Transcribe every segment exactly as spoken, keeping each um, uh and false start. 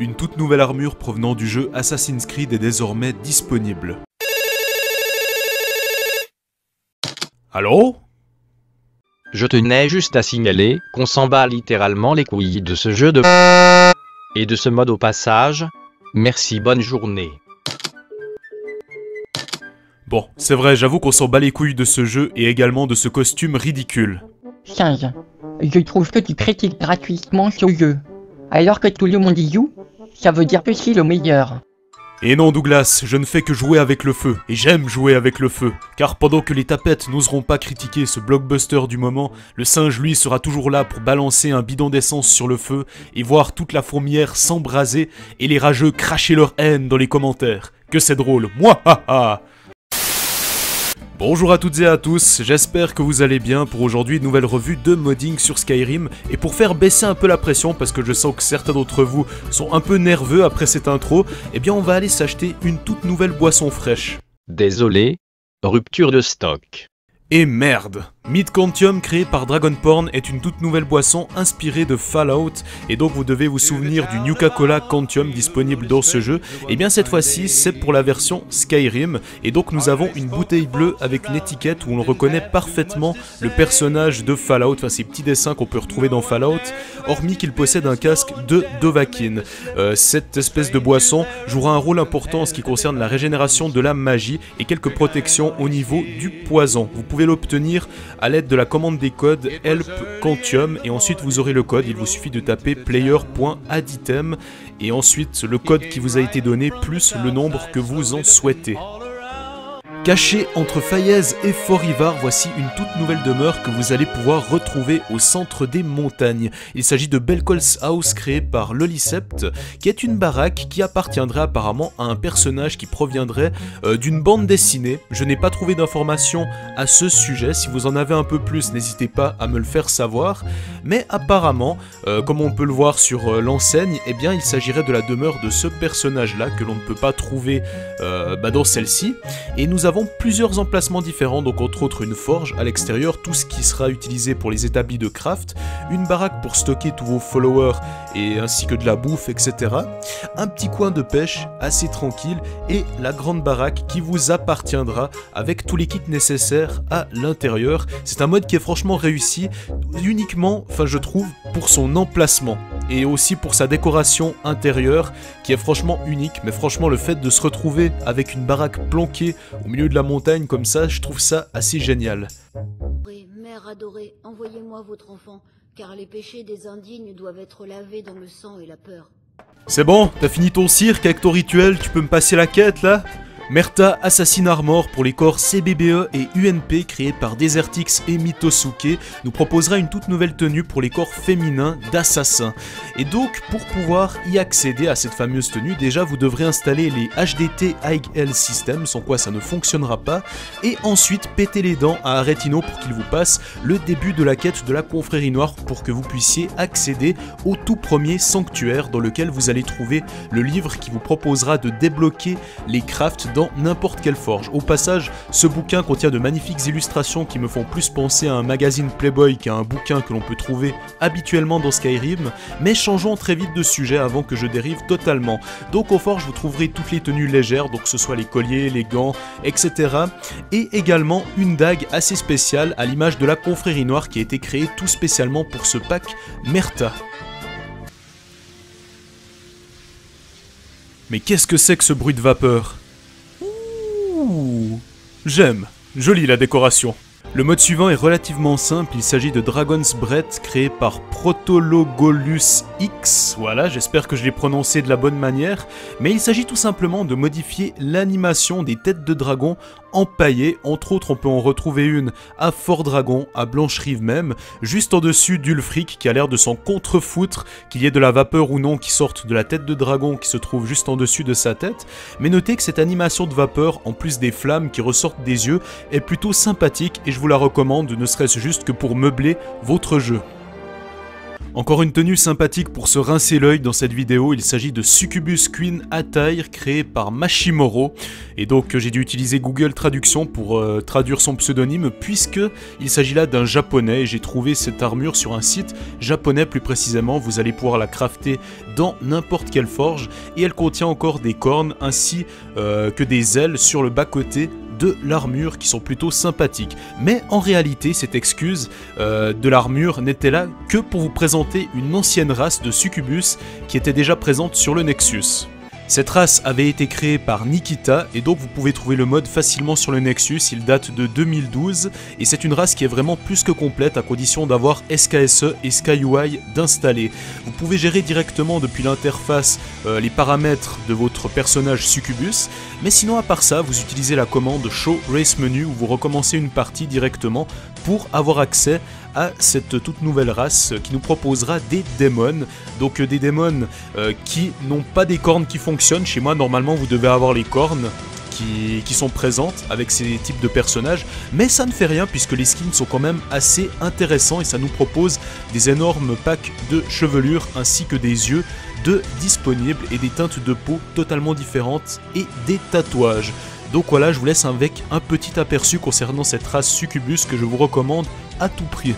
Une toute nouvelle armure provenant du jeu Assassin's Creed est désormais disponible. Allô ? Je tenais juste à signaler qu'on s'en bat littéralement les couilles de ce jeu de... et de ce mode au passage. Merci, bonne journée. Bon, c'est vrai, j'avoue qu'on s'en bat les couilles de ce jeu et également de ce costume ridicule. seize. Je trouve que tu critiques gratuitement ce jeu. Alors que tout le monde y joue, ça veut dire que c'est le meilleur. Et non Douglas, je ne fais que jouer avec le feu, et j'aime jouer avec le feu, car pendant que les tapettes n'oseront pas critiquer ce blockbuster du moment, le singe lui sera toujours là pour balancer un bidon d'essence sur le feu, et voir toute la fourmière s'embraser, et les rageux cracher leur haine dans les commentaires. Que c'est drôle, mouahaha! Bonjour à toutes et à tous, j'espère que vous allez bien pour aujourd'hui une nouvelle revue de modding sur Skyrim et pour faire baisser un peu la pression parce que je sens que certains d'entre vous sont un peu nerveux après cette intro, eh bien on va aller s'acheter une toute nouvelle boisson fraîche. Désolé, rupture de stock. Et merde! Mead Quantum, créé par Dragon Porn, est une toute nouvelle boisson inspirée de Fallout, et donc vous devez vous souvenir du Nuka-Cola Quantum disponible dans ce jeu, et bien cette fois-ci c'est pour la version Skyrim, et donc nous avons une bouteille bleue avec une étiquette où on reconnaît parfaitement le personnage de Fallout, enfin ces petits dessins qu'on peut retrouver dans Fallout, hormis qu'il possède un casque de Dovahkin. Euh, cette espèce de boisson jouera un rôle important en ce qui concerne la régénération de la magie, et quelques protections au niveau du poison. Vous pouvez l'obtenir à l'aide de la commande des codes help quantium et ensuite vous aurez le code, il vous suffit de taper player.additem et ensuite le code qui vous a été donné plus le nombre que vous en souhaitez. Cachée entre Fayez et Forivar, voici une toute nouvelle demeure que vous allez pouvoir retrouver au centre des montagnes. Il s'agit de Belko's House créée par Lolicept, qui est une baraque qui appartiendrait apparemment à un personnage qui proviendrait euh, d'une bande dessinée. Je n'ai pas trouvé d'informations à ce sujet, si vous en avez un peu plus n'hésitez pas à me le faire savoir. Mais apparemment, euh, comme on peut le voir sur euh, l'enseigne, eh bien il s'agirait de la demeure de ce personnage là que l'on ne peut pas trouver euh, bah, dans celle-ci. Et nous avons plusieurs emplacements différents, donc entre autres une forge à l'extérieur, tout ce qui sera utilisé pour les établis de craft, une baraque pour stocker tous vos followers et ainsi que de la bouffe, et cetera. Un petit coin de pêche assez tranquille et la grande baraque qui vous appartiendra avec tous les kits nécessaires à l'intérieur. C'est un mode qui est franchement réussi uniquement, enfin je trouve, pour son emplacement et aussi pour sa décoration intérieure qui est franchement unique, mais franchement le fait de se retrouver avec une baraque planquée au milieu de la montagne comme ça, je trouve ça assez génial. Mère adorée, envoyez-moi votre enfant, car les péchés des indignes doivent être lavés dans le sang et la peur. C'est bon, t'as fini ton cirque avec ton rituel, tu peux me passer la quête là ? Merta Assassin Armor pour les corps C B B E et U N P créés par Desertix et Mitosuke nous proposera une toute nouvelle tenue pour les corps féminins d'assassins. Et donc pour pouvoir y accéder à cette fameuse tenue, déjà vous devrez installer les H D T High Heels System, sans quoi ça ne fonctionnera pas, et ensuite péter les dents à Aretino pour qu'il vous passe le début de la quête de la confrérie noire pour que vous puissiez accéder au tout premier sanctuaire dans lequel vous allez trouver le livre qui vous proposera de débloquer les crafts dans n'importe quelle forge. Au passage, ce bouquin contient de magnifiques illustrations qui me font plus penser à un magazine Playboy qu'à un bouquin que l'on peut trouver habituellement dans Skyrim, mais changeons très vite de sujet avant que je dérive totalement. Donc aux forges, vous trouverez toutes les tenues légères, donc que ce soit les colliers, les gants, et cetera. Et également une dague assez spéciale à l'image de la confrérie noire qui a été créée tout spécialement pour ce pack Merta. Mais qu'est-ce que c'est que ce bruit de vapeur ? J'aime, jolie la décoration. Le mode suivant est relativement simple, il s'agit de Dragon's Breath créé par Protologolus X, voilà, j'espère que je l'ai prononcé de la bonne manière, mais il s'agit tout simplement de modifier l'animation des têtes de dragon empaillées, entre autres on peut en retrouver une à Fort Dragon, à Blanche Rive même, juste en dessus d'Ulfric qui a l'air de s'en contrefoutre, qu'il y ait de la vapeur ou non qui sorte de la tête de dragon qui se trouve juste en dessus de sa tête, mais notez que cette animation de vapeur, en plus des flammes qui ressortent des yeux, est plutôt sympathique et je vous la recommande, ne serait-ce juste que pour meubler votre jeu. Encore une tenue sympathique pour se rincer l'œil dans cette vidéo, il s'agit de Succubus Queen Attire créée par Mashimoro, et donc j'ai dû utiliser Google Traduction pour euh, traduire son pseudonyme puisque il s'agit là d'un japonais. J'ai trouvé cette armure sur un site japonais plus précisément, vous allez pouvoir la crafter dans n'importe quelle forge et elle contient encore des cornes ainsi euh, que des ailes sur le bas-côté de l'armure qui sont plutôt sympathiques. Mais en réalité, cette excuse euh, de l'armure n'était là que pour vous présenter une ancienne race de succubus qui était déjà présente sur le Nexus. Cette race avait été créée par Nikita et donc vous pouvez trouver le mode facilement sur le Nexus, il date de deux mille douze et c'est une race qui est vraiment plus que complète à condition d'avoir S K S E et SkyUI d'installer. Vous pouvez gérer directement depuis l'interface euh, les paramètres de votre personnage Succubus, mais sinon à part ça vous utilisez la commande Show Race Menu où vous recommencez une partie directement pour avoir accès à cette toute nouvelle race qui nous proposera des démons, donc des démons euh, qui n'ont pas des cornes qui fonctionnent. Chez moi normalement vous devez avoir les cornes qui, qui sont présentes avec ces types de personnages, mais ça ne fait rien puisque les skins sont quand même assez intéressants et ça nous propose des énormes packs de chevelures ainsi que des yeux de disponibles et des teintes de peau totalement différentes et des tatouages. Donc voilà, je vous laisse avec un petit aperçu concernant cette race Succubus que je vous recommande à tout prix.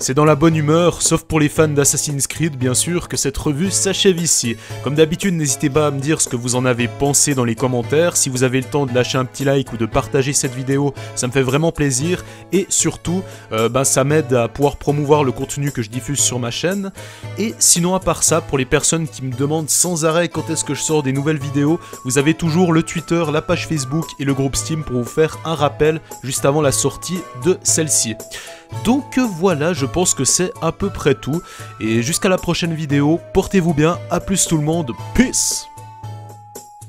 C'est dans la bonne humeur, sauf pour les fans d'Assassin's Creed bien sûr, que cette revue s'achève ici. Comme d'habitude, n'hésitez pas à me dire ce que vous en avez pensé dans les commentaires, si vous avez le temps de lâcher un petit like ou de partager cette vidéo, ça me fait vraiment plaisir, et surtout, euh, ben, ça m'aide à pouvoir promouvoir le contenu que je diffuse sur ma chaîne. Et sinon à part ça, pour les personnes qui me demandent sans arrêt quand est-ce que je sors des nouvelles vidéos, vous avez toujours le Twitter, la page Facebook et le groupe Steam pour vous faire un rappel juste avant la sortie de celle-ci. Donc voilà, je pense que c'est à peu près tout, et jusqu'à la prochaine vidéo, portez-vous bien, à plus tout le monde, peace!